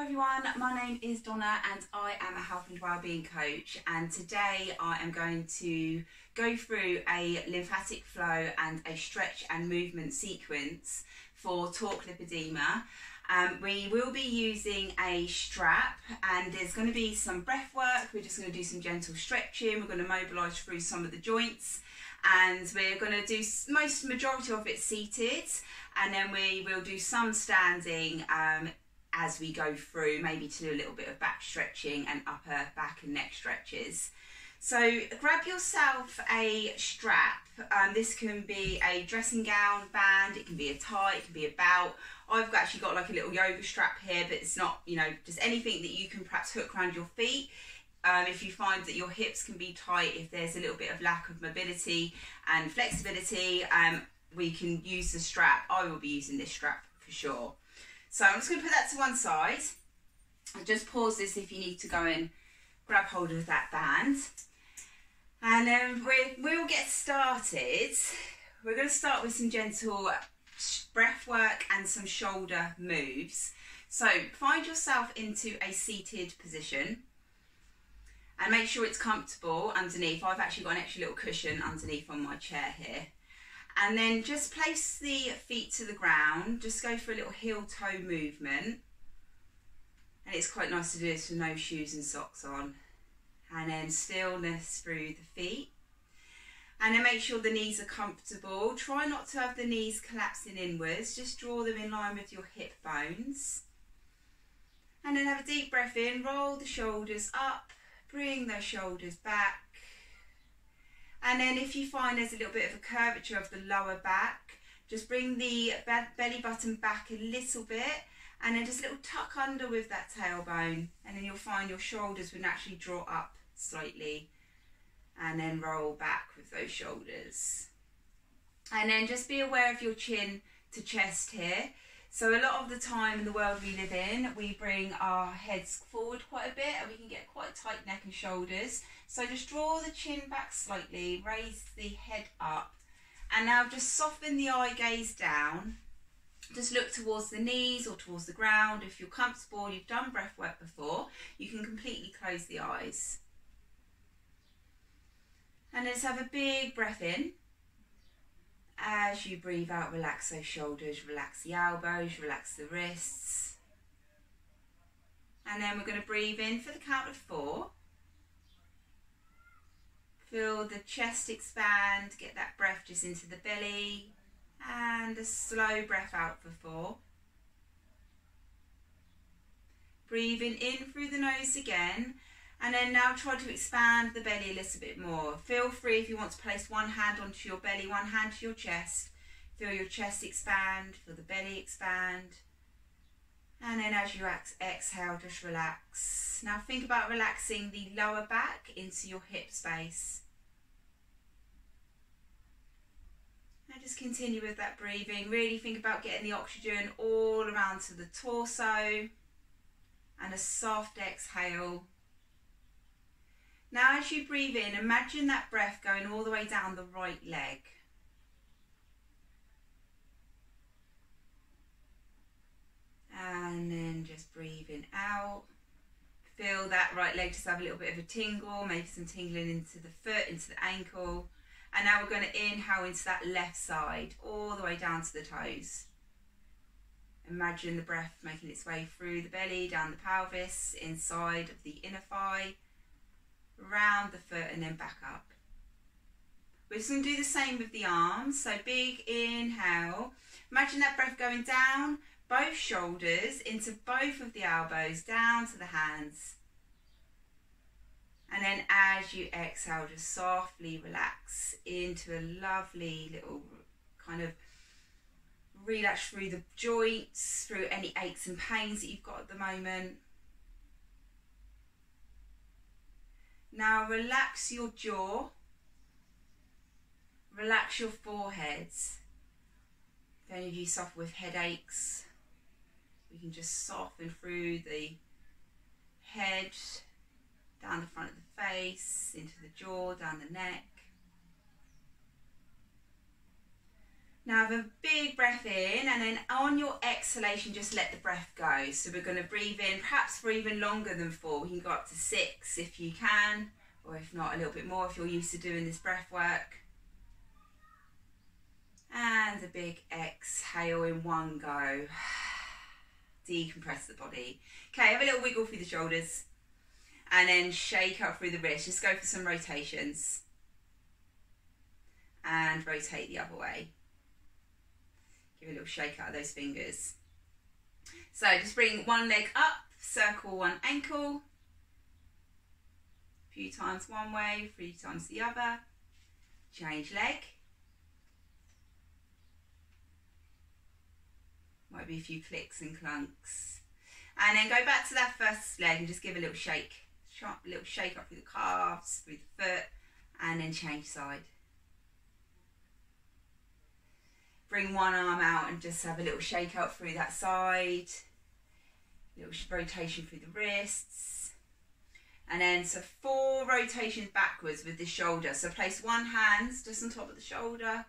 Hi everyone, my name is Donna and I am a health and wellbeing coach, and today I am going to go through a lymphatic flow and a stretch and movement sequence for Talk Lipoedema. We will be using a strap and there's going to be some breath work. We're just going to do some gentle stretching, we're going to mobilise through some of the joints, and we're going to do majority of it seated, and then we will do some standing as we go through, maybe to do a little bit of back stretching and upper back and neck stretches. So grab yourself a strap. This can be a dressing gown band, it can be a tie, it can be a belt. I've actually got like a little yoga strap here, but it's not, you know, just anything that you can perhaps hook around your feet. If you find that your hips can be tight, if there's a little bit of lack of mobility and flexibility, we can use the strap. I will be using this strap for sure. So I'm just going to put that to one side. I'll just pause this if you need to go and grab hold of that band. And then we'll get started. We're going to start with some gentle breath work and some shoulder moves. So find yourself into a seated position and make sure it's comfortable underneath. I've actually got an extra little cushion underneath on my chair here. And then just place the feet to the ground, just go for a little heel-toe movement. And it's quite nice to do this with no shoes and socks on. And then stillness through the feet. And then make sure the knees are comfortable. Try not to have the knees collapsing inwards, just draw them in line with your hip bones. And then have a deep breath in, roll the shoulders up, bring those shoulders back. And then if you find there's a little bit of a curvature of the lower back, just bring the belly button back a little bit, and then just a little tuck under with that tailbone, and then you'll find your shoulders will naturally draw up slightly, and then roll back with those shoulders. And then just be aware of your chin to chest here. So a lot of the time in the world we live in, we bring our heads forward quite a bit and we can get quite tight neck and shoulders. So just draw the chin back slightly, raise the head up, and now just soften the eye gaze down. Just look towards the knees or towards the ground. If you're comfortable, you've done breath work before, you can completely close the eyes. And let's have a big breath in. As you breathe out, relax those shoulders, relax the elbows, relax the wrists. And then we're going to breathe in for the count of 4. Feel the chest expand, get that breath just into the belly. And a slow breath out for 4. Breathing in through the nose again. And then now try to expand the belly a little bit more. Feel free if you want to place one hand onto your belly, one hand to your chest. Feel your chest expand, feel the belly expand. And then as you exhale, just relax. Now think about relaxing the lower back into your hip space. Now just continue with that breathing. Really think about getting the oxygen all around to the torso. And a soft exhale. Now as you breathe in, imagine that breath going all the way down the right leg. And then just breathing out. Feel that right leg just have a little bit of a tingle, maybe some tingling into the foot, into the ankle. And now we're going to inhale into that left side, all the way down to the toes. Imagine the breath making its way through the belly, down the pelvis, inside of the inner thigh. Round the foot and then back up. We're just going to do the same with the arms. So big inhale. Imagine that breath going down both shoulders, into both of the elbows, down to the hands. And then as you exhale, just softly relax into a lovely little kind of relax through the joints, through any aches and pains that you've got at the moment. Now relax your jaw, relax your foreheads. If any of you suffer with headaches, we can just soften through the head, down the front of the face, into the jaw, down the neck. Now have a big breath in, and then on your exhalation, just let the breath go. So we're going to breathe in, perhaps for even longer than 4. You can go up to 6 if you can, or if not, a little bit more if you're used to doing this breath work. And a big exhale in one go. Decompress the body. Okay, have a little wiggle through the shoulders, and then shake up through the wrists. Just go for some rotations. And rotate the other way. Give a little shake out of those fingers. So just bring one leg up, circle one ankle. A few times one way, 3 times the other. Change leg. Might be a few clicks and clunks. And then go back to that first leg and just give a little shake. Sharp little shake up through the calves, through the foot, and then change side. Bring one arm out and just have a little shake out through that side. Little rotation through the wrists. And then so 4 rotations backwards with the shoulder. So place one hand just on top of the shoulder.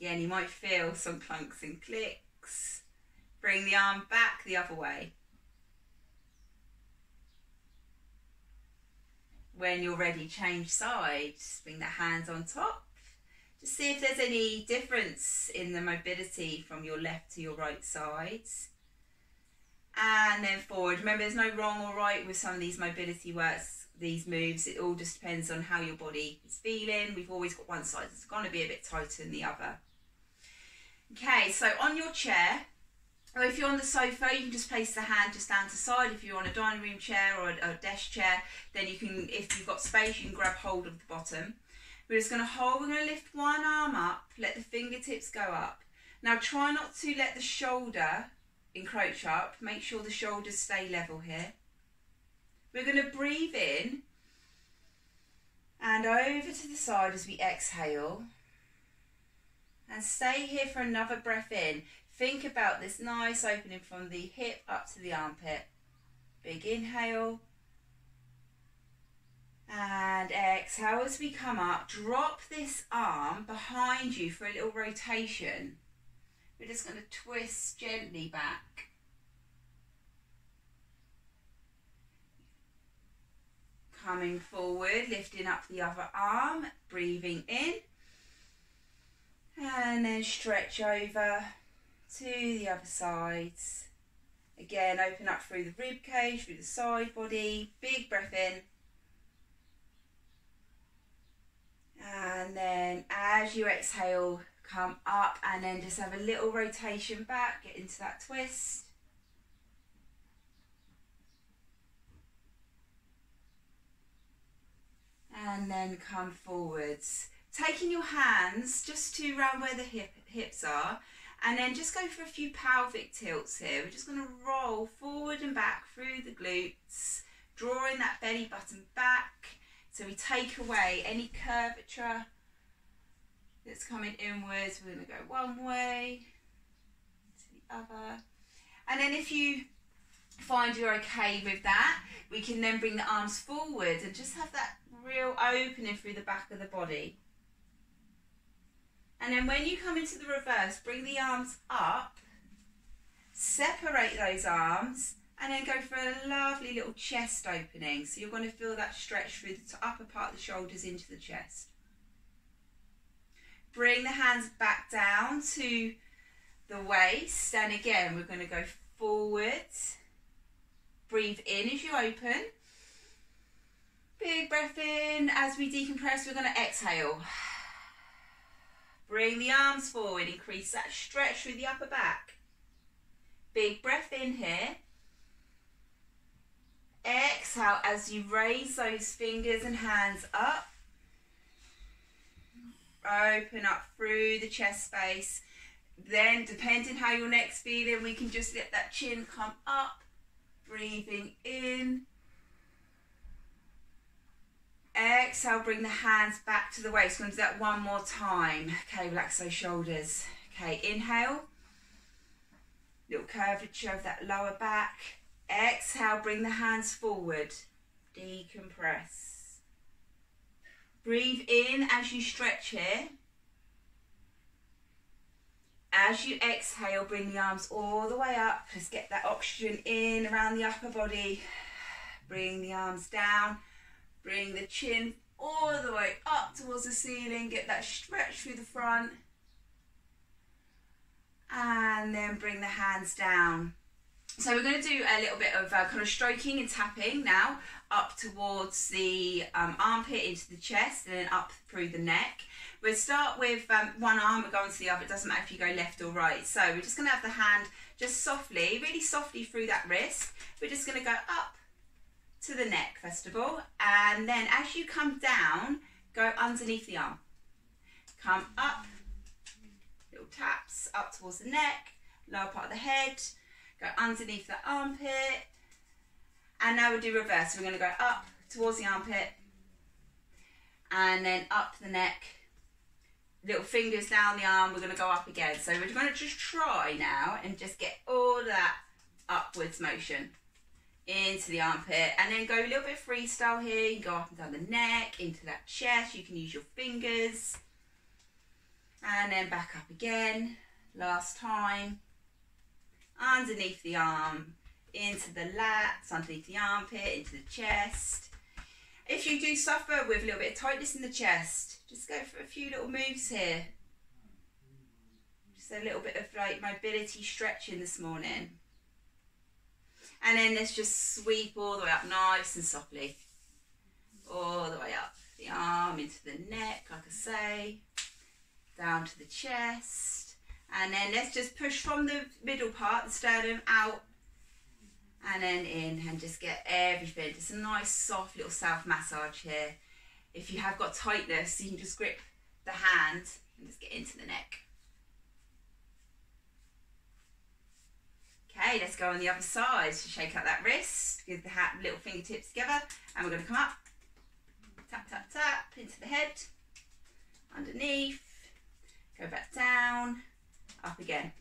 Again, you might feel some clunks and clicks. Bring the arm back the other way. When you're ready, change sides. Bring the hands on top. Just see if there's any difference in the mobility from your left to your right sides. And then forward. Remember, there's no wrong or right with some of these mobility works, these moves. It all just depends on how your body is feeling. We've always got one side that's going to be a bit tighter than the other. Okay, so on your chair, or if you're on the sofa, you can just place the hand just down to side. If you're on a dining room chair or a desk chair, then you can, if you've got space, you can grab hold of the bottom. We're just going to hold, we're going to lift one arm up, let the fingertips go up. Now try not to let the shoulder encroach up. Make sure the shoulders stay level here. We're going to breathe in and over to the side as we exhale. And stay here for another breath in. Think about this nice opening from the hip up to the armpit. Big inhale. And exhale as we come up. Drop this arm behind you for a little rotation. We're just going to twist gently back. Coming forward, lifting up the other arm, breathing in. And then stretch over to the other sides. Again, open up through the rib cage, through the side body. Big breath in. And then as you exhale, come up and then just have a little rotation back. Get into that twist. And then come forwards. Taking your hands just to round where the hips are, and then just go for a few pelvic tilts here. We're just going to roll forward and back through the glutes, drawing that belly button back so we take away any curvature that's coming inwards. We're going to go one way to the other. And then if you find you're okay with that, we can then bring the arms forward and just have that real opening through the back of the body. And then when you come into the reverse, bring the arms up, separate those arms, and then go for a lovely little chest opening. So you're going to feel that stretch through the upper part of the shoulders into the chest. Bring the hands back down to the waist, and again, we're going to go forwards. Breathe in as you open. Big breath in. As we decompress, we're going to exhale. Bring the arms forward, increase that stretch through the upper back. Big breath in here. Exhale as you raise those fingers and hands up. Open up through the chest space. Then, depending how your neck's feeling, we can just let that chin come up. Breathing in. Exhale, bring the hands back to the waist. We're going to do that one more time. Okay, relax those shoulders. Okay, inhale. Little curvature of that lower back. Exhale, bring the hands forward. Decompress. Breathe in as you stretch here. As you exhale, bring the arms all the way up. Let's get that oxygen in around the upper body. Bring the arms down. Bring the chin all the way up towards the ceiling. Get that stretch through the front. And then bring the hands down. So we're going to do a little bit of kind of stroking and tapping now up towards the armpit into the chest and then up through the neck. We'll start with one arm and go on to the other. It doesn't matter if you go left or right. So we're just going to have the hand just softly, really softly through that wrist. We're just going to go up to the neck first of all. And then as you come down, go underneath the arm. Come up, little taps up towards the neck, lower part of the head. Go underneath the armpit, and now we'll do reverse. So we're going to go up towards the armpit, and then up the neck, little fingers down the arm, we're going to go up again. So we're going to just try now and just get all that upwards motion into the armpit, and then go a little bit freestyle here. You can go up and down the neck, into that chest, you can use your fingers, and then back up again, last time. Underneath the arm, into the lats, underneath the armpit, into the chest. If you do suffer with a little bit of tightness in the chest, just go for a few little moves here. Just a little bit of like mobility stretching this morning. And then let's just sweep all the way up nice and softly. All the way up the arm, into the neck, like I say, down to the chest. And then let's just push from the middle part, the sternum, out and then in, and just get everything. Just a nice soft little self massage here. If you have got tightness, you can just grip the hand and just get into the neck. Okay, let's go on the other side. So shake out that wrist, give the little fingertips together, and we're going to come up, tap, tap, tap, into the head, underneath, go back down. Up again,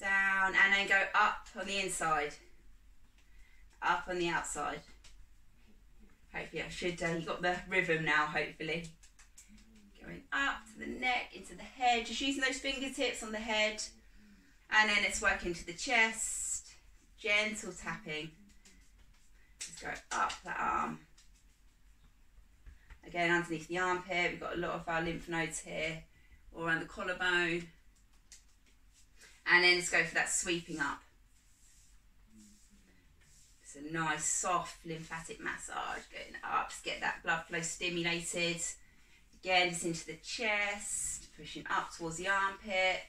down, and then go up on the inside, up on the outside. Hopefully I should, you got the rhythm now hopefully. Going up to the neck, into the head, just using those fingertips on the head, and then let's work into the chest, gentle tapping. Just go up that arm, again underneath the armpit, we've got a lot of our lymph nodes here, or around the collarbone, and then let's go for that sweeping up. It's a nice soft lymphatic massage going up, just get that blood flow stimulated. Again, just into the chest, pushing up towards the armpit,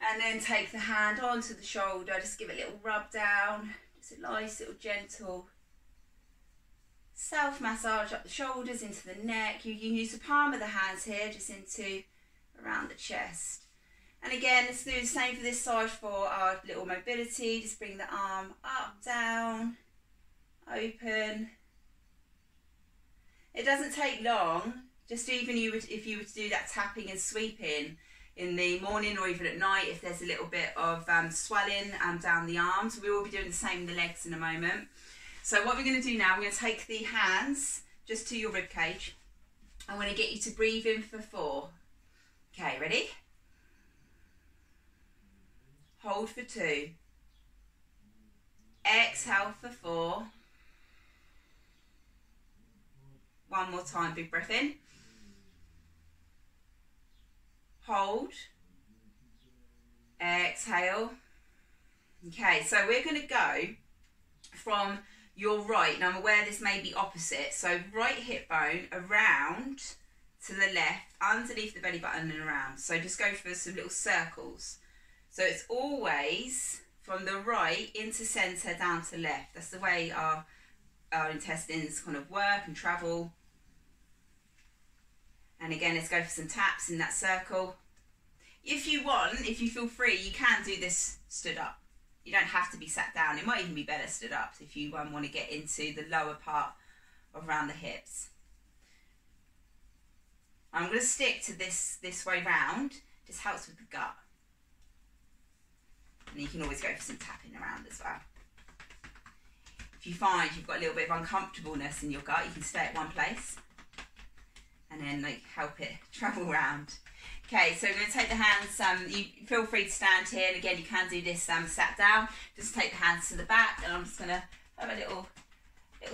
and then take the hand onto the shoulder, just give it a little rub down, just a nice little gentle self-massage up the shoulders, into the neck. You can use the palm of the hands here, just into around the chest. And again, let's do the same for this side for our little mobility. Just bring the arm up, down, open. It doesn't take long. Just even if you were to do that tapping and sweeping in the morning or even at night, if there's a little bit of swelling down the arms. We will be doing the same in the legs in a moment. So what we're going to do now, we're going to take the hands just to your rib cage. I'm going to get you to breathe in for 4. Okay, ready? Hold for 2. Exhale for 4. One more time, big breath in. Hold. Exhale. Okay, so we're going to go from your right, and I'm aware this may be opposite, so right hip bone around to the left, underneath the belly button and around. So just go for some little circles. So it's always from the right into centre, down to left. That's the way our intestines kind of work and travel. And again, let's go for some taps in that circle. If you want, if you feel free, you can do this stood up. You don't have to be sat down. It might even be better stood up if you want to get into the lower part around the hips. I'm going to stick to this way round. Just helps with the gut. And you can always go for some tapping around as well. If you find you've got a little bit of uncomfortableness in your gut, you can stay at one place and then like help it travel around. Okay, so we're going to take the hands, you feel free to stand here, and again you can do this sat down. Just take the hands to the back, and I'm just going to have a little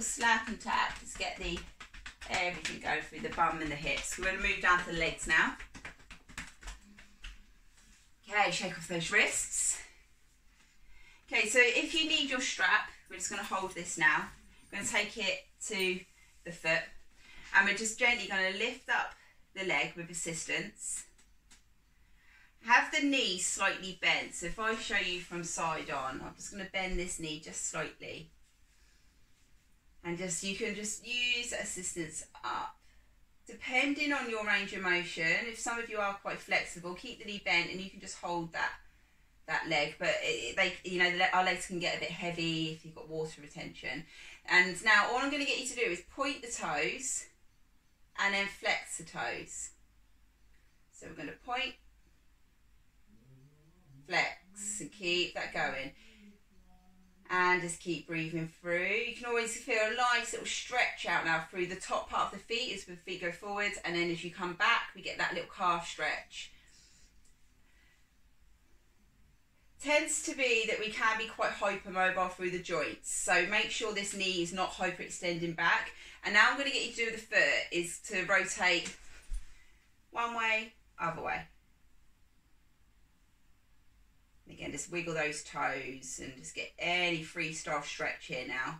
slap and tap, just get the everything going through the bum and the hips. We're going to move down to the legs now. Okay, shake off those wrists. Okay, so if you need your strap, we're just going to hold this now. We're going to take it to the foot, and we're just gently going to lift up the leg with assistance. Have the knee slightly bent. So if I show you from side on, I'm just going to bend this knee just slightly. And just you can just use assistance up. Depending on your range of motion, if some of you are quite flexible, keep the knee bent and you can just hold that leg. But our legs can get a bit heavy if you've got water retention. And now all I'm going to get you to do is point the toes and then flex the toes. So we're going to point, flex, and keep that going. And just keep breathing through. You can always feel a nice little stretch out now through the top part of the feet as the feet go forwards, and then as you come back, we get that little calf stretch. Tends to be that we can be quite hypermobile through the joints, so make sure this knee is not hyperextending back. And now I'm going to get you to do with the foot is to rotate one way, other way. Again, just wiggle those toes and just get any freestyle stretch here now.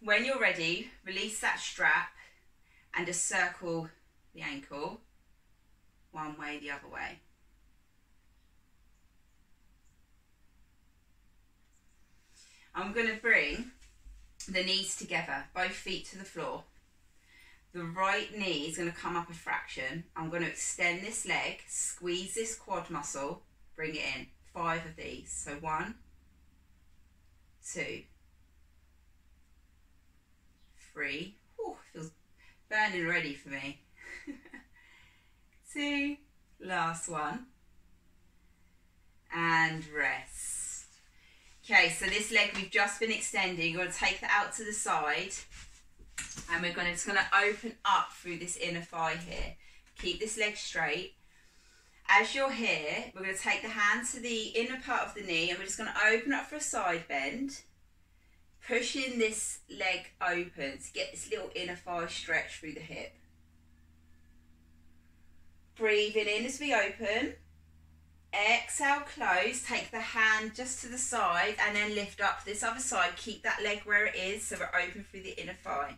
When you're ready, release that strap and just circle the ankle one way, the other way. I'm going to bring the knees together, both feet to the floor. The right knee is going to come up a fraction. I'm going to extend this leg, squeeze this quad muscle, bring it in. 5 of these. So 1, 2, 3. Oh, feels burning already for me. 2, last one. And rest. Okay, so this leg we've just been extending. You're going to take that out to the side. And we're just going to open up through this inner thigh here. Keep this leg straight. As you're here, we're going to take the hand to the inner part of the knee, and we're just going to open up for a side bend, pushing this leg open to get this little inner thigh stretch through the hip. Breathing in as we open. Exhale, close. Take the hand just to the side and then lift up this other side. Keep that leg where it is, so we're open through the inner thigh.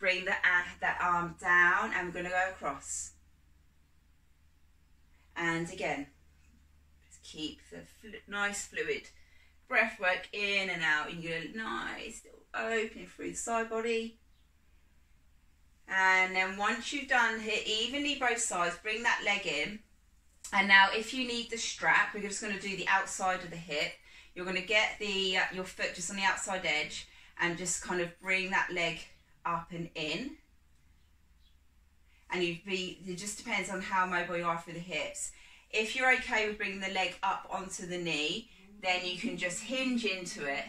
Bring that arm down, and we're going to go across. And again, just keep the nice fluid breath work in and out. And you're going to nice little opening through the side body. And then once you've done here, evenly both sides, bring that leg in. And now if you need the strap, we're just going to do the outside of the hip. You're going to get your foot just on the outside edge and just kind of bring that leg up and in, and it just depends on how mobile you are through the hips. If you're okay with bringing the leg up onto the knee, then you can just hinge into it.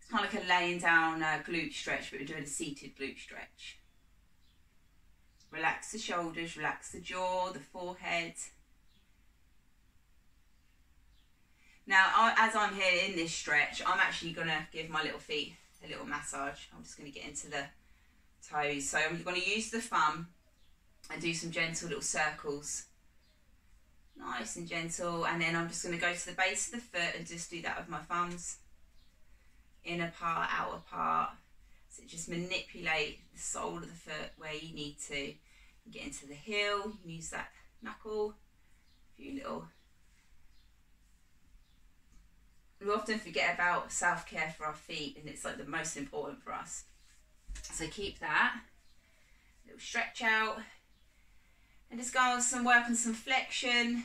It's kind of like a laying down glute stretch, but we're doing a seated glute stretch. Relax the shoulders, relax the jaw, the forehead. Now, as I'm here in this stretch, I'm actually going to give my little feet a little massage. I'm just going to get into the toes. So I'm going to use the thumb and do some gentle little circles. Nice and gentle. And then I'm just going to go to the base of the foot and just do that with my thumbs. Inner part, outer part. So just manipulate the sole of the foot where you need to. Get into the heel. You can use that knuckle. A few little... We often forget about self-care for our feet, and it's like the most important for us. So keep that little stretch out, and just go on some work on some flexion,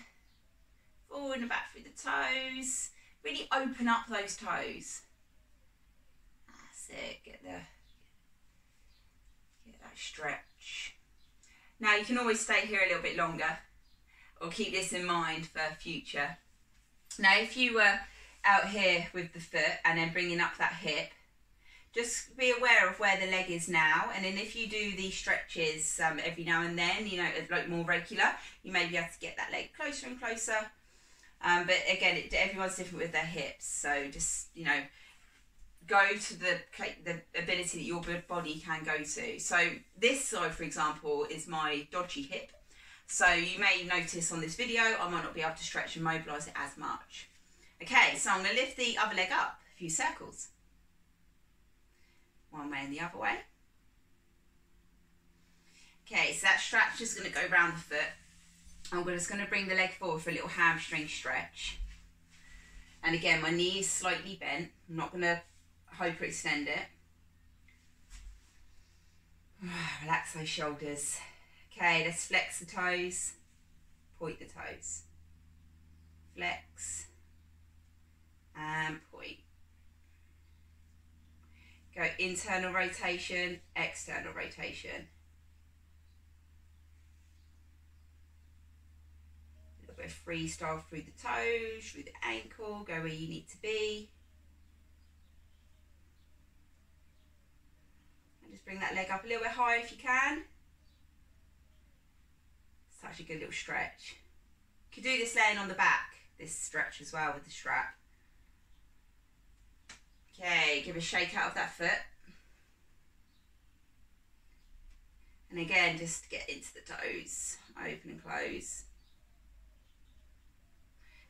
forward and back through the toes. Really open up those toes. That's it. Get that stretch. Now you can always stay here a little bit longer, or keep this in mind for future. Now if you were out here with the foot and then bringing up that hip. Just be aware of where the leg is now, and then if you do these stretches every now and then, you know, like more regular, you may be able to get that leg closer and closer. But again, everyone's different with their hips, so just, you know, go to the ability that your body can go to. So this side, for example, is my dodgy hip. So you may notice on this video, I might not be able to stretch and mobilise it as much. Okay, so I'm going to lift the other leg up a few circles. One way and the other way. Okay, so that strap's just going to go round the foot. I'm just going to bring the leg forward for a little hamstring stretch. And again, my knee is slightly bent. I'm not going to hyperextend it. Relax those shoulders. Okay, let's flex the toes, point the toes. Flex and point. Go internal rotation, external rotation. A little bit of freestyle through the toes, through the ankle, go where you need to be. And just bring that leg up a little bit higher if you can. It's actually a good little stretch. You could do this laying on the back, this stretch as well with the strap. Okay, give a shake out of that foot. And again, just get into the toes, open and close.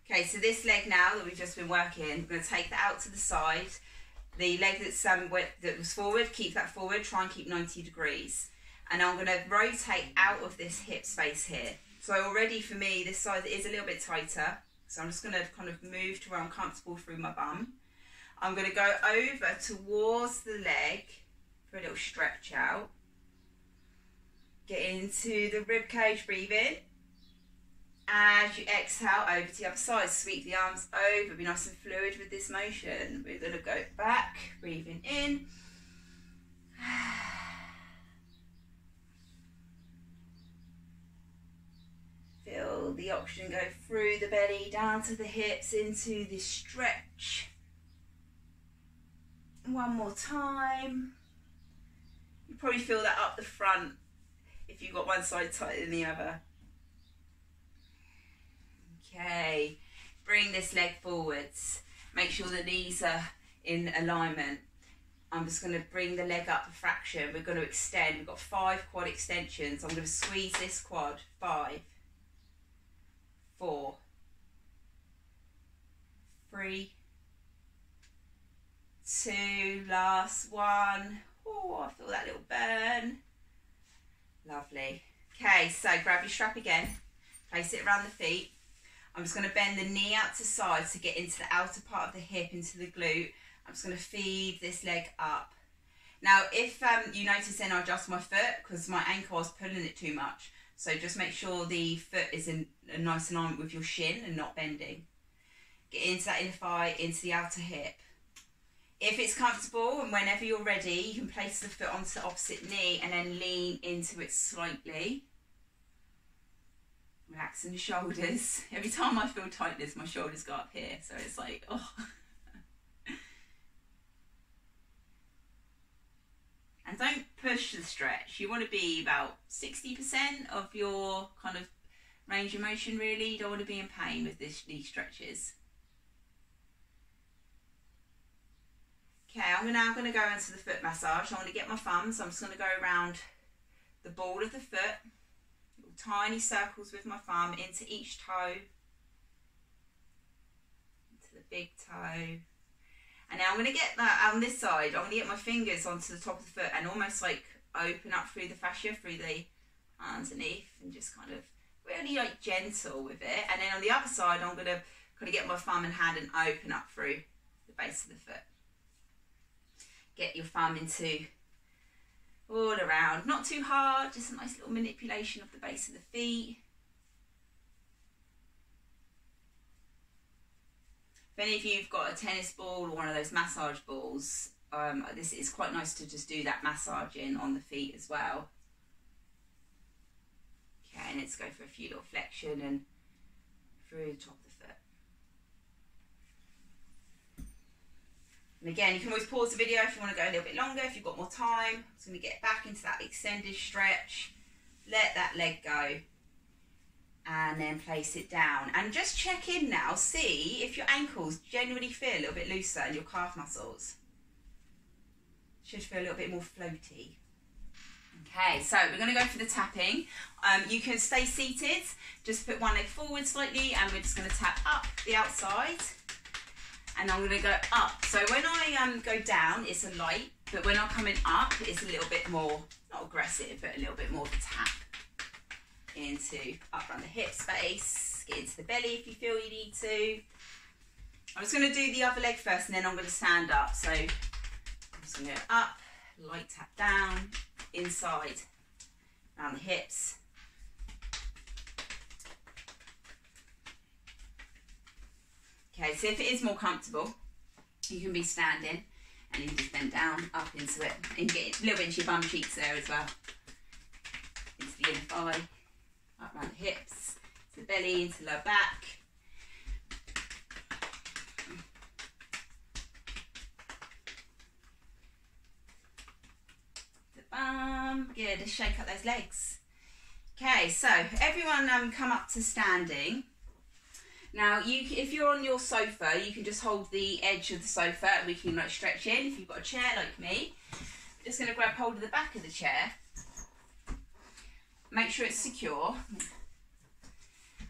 Okay, so this leg now that we've just been working, I'm going to take that out to the side. The leg that's, that was forward, keep that forward, try and keep 90 degrees. And I'm going to rotate out of this hip space here. So already for me, this side is a little bit tighter. So I'm just going to kind of move to where I'm comfortable through my bum. I'm going to go over towards the leg for a little stretch out. Get into the rib cage, breathe in. As you exhale, over to the other side, sweep the arms over, be nice and fluid with this motion. We're going to go back, breathing in. Feel the oxygen go through the belly, down to the hips, into this stretch. One more time. You probably feel that up the front if you've got one side tighter than the other. Okay, bring this leg forwards. Make sure the knees are in alignment. I'm just going to bring the leg up a fraction. We're going to extend. We've got 5 quad extensions. I'm going to squeeze this quad. 5, 4, 3, 2, last one. Oh, I feel that little burn. Lovely. Okay, so grab your strap again, place it around the feet. I'm just going to bend the knee out to side to get into the outer part of the hip, into the glute. I'm just going to feed this leg up. Now, if you notice then I adjust my foot because my ankle, I was pulling it too much. So just make sure the foot is in a nice alignment with your shin and not bending. Get into that inner thigh, into the outer hip. If it's comfortable and whenever you're ready, you can place the foot onto the opposite knee and then lean into it slightly. Relaxing the shoulders. Every time I feel tightness, my shoulders go up here. So it's like, oh. And don't push the stretch. You want to be about 60% of your kind of range of motion, really. You don't want to be in pain with these stretches. Okay, I'm now going to go into the foot massage. I want to get my thumb, so I'm just going to go around the ball of the foot, little tiny circles with my thumb, into each toe, into the big toe. And now I'm going to get that on this side. I'm going to get my fingers onto the top of the foot and almost like open up through the fascia, through the underneath, and just kind of really like gentle with it. And then on the other side, I'm going to kind of get my thumb and hand and open up through the base of the foot. Get your thumb into all around, not too hard, just a nice little manipulation of the base of the feet. If any of you have got a tennis ball or one of those massage balls, this is quite nice to just do that massaging on the feet as well. Okay, and let's go for a few little flexion and through the top of the foot. And again, you can always pause the video if you want to go a little bit longer, if you've got more time. It's going to get back into that extended stretch. Let that leg go. And then place it down. And just check in now. See if your ankles generally feel a little bit looser and your calf muscles should feel a little bit more floaty. Okay, so we're going to go for the tapping. You can stay seated. Just put one leg forward slightly and we're just going to tap up the outside. And I'm going to go up. So when I go down, it's a light. But when I'm coming up, it's a little bit more, not aggressive, but a little bit more of a tap. Into up around the hip space, get into the belly if you feel you need to. I'm just going to do the other leg first and then I'm going to stand up. So I'm just going to go up, light tap down, inside, around the hips. Okay, so if it is more comfortable, you can be standing and you can just bend down, up into it, and get a little bit into your bum cheeks there as well, into the inner thigh. Up around the hips, to the belly, into lower back. The bum, good, just shake up those legs. Okay, so everyone come up to standing. Now, if you're on your sofa, you can just hold the edge of the sofa and we can like stretch in. If you've got a chair like me, I'm just gonna grab hold of the back of the chair. Make sure it's secure.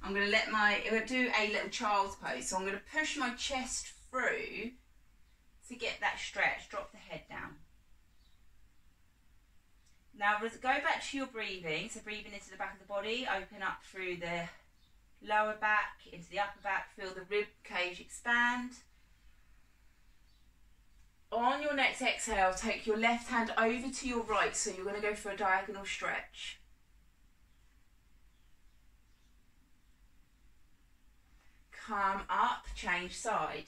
I'm going to let my, I'm going to do a little child's pose. So I'm going to push my chest through to get that stretch. Drop the head down. Now go back to your breathing. So breathing into the back of the body. Open up through the lower back, into the upper back. Feel the rib cage expand. On your next exhale, take your left hand over to your right. So you're going to go for a diagonal stretch. Come up, change side.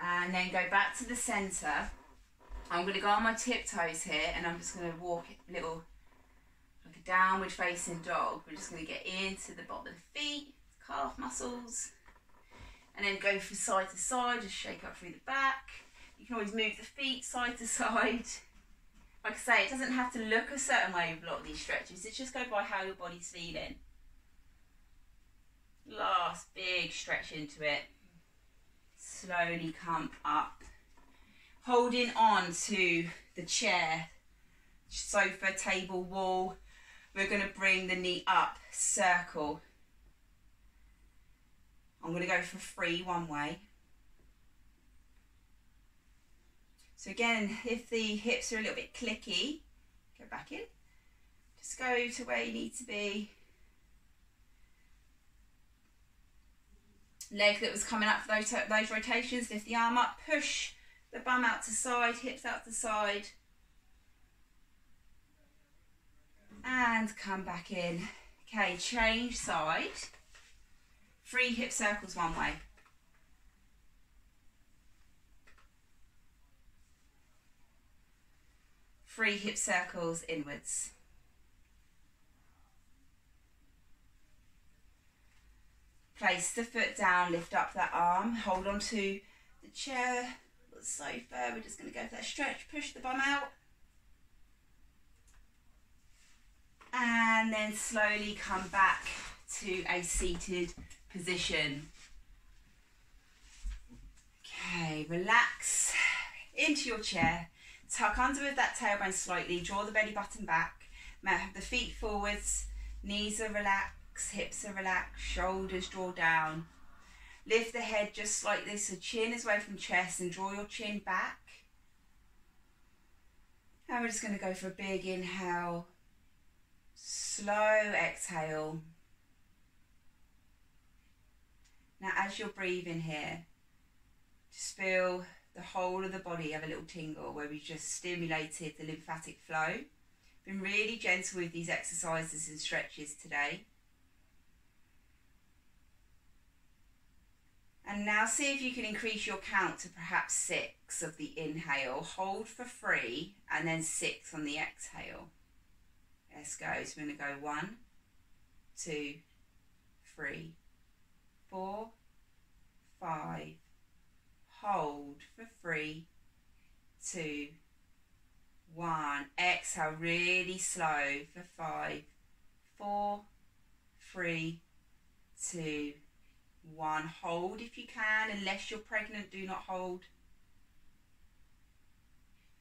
And then go back to the centre. I'm going to go on my tiptoes here and I'm just going to walk a little, like a downward facing dog. We're just going to get into the bottom of the feet, calf muscles. And then go from side to side, just shake up through the back. You can always move the feet side to side. Like I say, it doesn't have to look a certain way with a lot of these stretches. It's just go by how your body's feeling. Last big stretch into it. Slowly come up. Holding on to the chair, sofa, table, wall. We're going to bring the knee up, circle. I'm going to go for three one way. So again, if the hips are a little bit clicky, go back in. Just go to where you need to be. Leg that was coming up for those rotations, lift the arm up, push the bum out to side, hips out to side. And come back in. Okay, change side. Three hip circles one way. Three hip circles inwards. Place the foot down, lift up that arm, hold on to the chair, the sofa. We're just going to go for that stretch, push the bum out. And then slowly come back to a seated position. Okay, relax into your chair. Tuck under with that tailbone slightly, draw the belly button back, have the feet forwards, knees are relaxed, hips are relaxed, shoulders draw down. Lift the head just slightly, so chin is away from chest and draw your chin back. And we're just going to go for a big inhale, slow exhale. Now as you're breathing here, just feel the whole of the body have a little tingle where we've just stimulated the lymphatic flow. Been really gentle with these exercises and stretches today. And now see if you can increase your count to perhaps 6 of the inhale. Hold for 3 and then 6 on the exhale. Let's go. So we're going to go 1, two, three, four, five, hold for three, two, one, exhale really slow for five, four, three, two, one, hold if you can, unless you're pregnant, do not hold,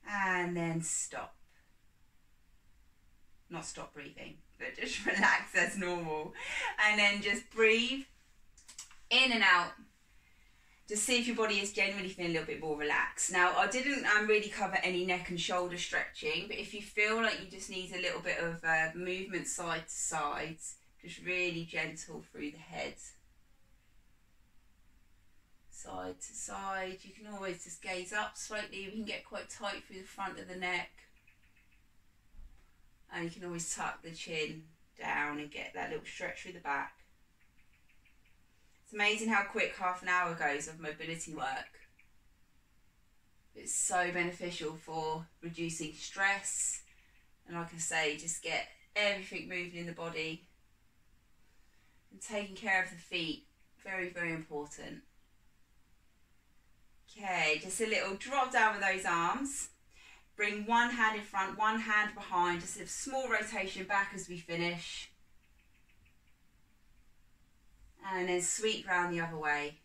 and then stop. Not stop breathing, but just relax as normal. And then just breathe in and out. Just see if your body is genuinely feeling a little bit more relaxed. Now, I didn't really cover any neck and shoulder stretching, but if you feel like you just need a little bit of movement side to side, just really gentle through the head. Side to side. You can always just gaze up slightly. We can get quite tight through the front of the neck. And you can always tuck the chin down and get that little stretch through the back. It's amazing how quick half an hour goes of mobility work. It's so beneficial for reducing stress. And like I say, just get everything moving in the body. And taking care of the feet, very, very important. Okay, just a little drop down with those arms. Bring one hand in front, one hand behind, just a small rotation back as we finish. And then sweep round the other way.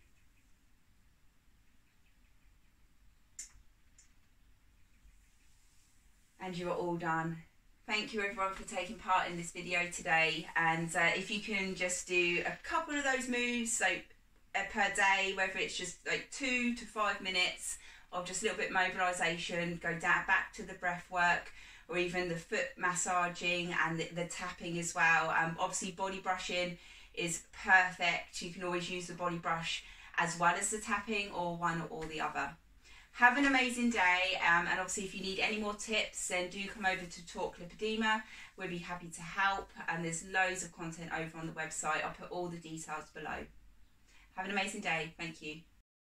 And you are all done. Thank you everyone for taking part in this video today. And if you can just do a couple of those moves so per day, whether it's just like 2 to 5 minutes, of just a little bit of mobilisation, go down back to the breath work or even the foot massaging and the tapping as well. Obviously body brushing is perfect. You can always use the body brush as well as the tapping or one or the other. Have an amazing day and obviously if you need any more tips then do come over to Talk Lipoedema. We'll be happy to help and there's loads of content over on the website. I'll put all the details below. Have an amazing day. Thank you.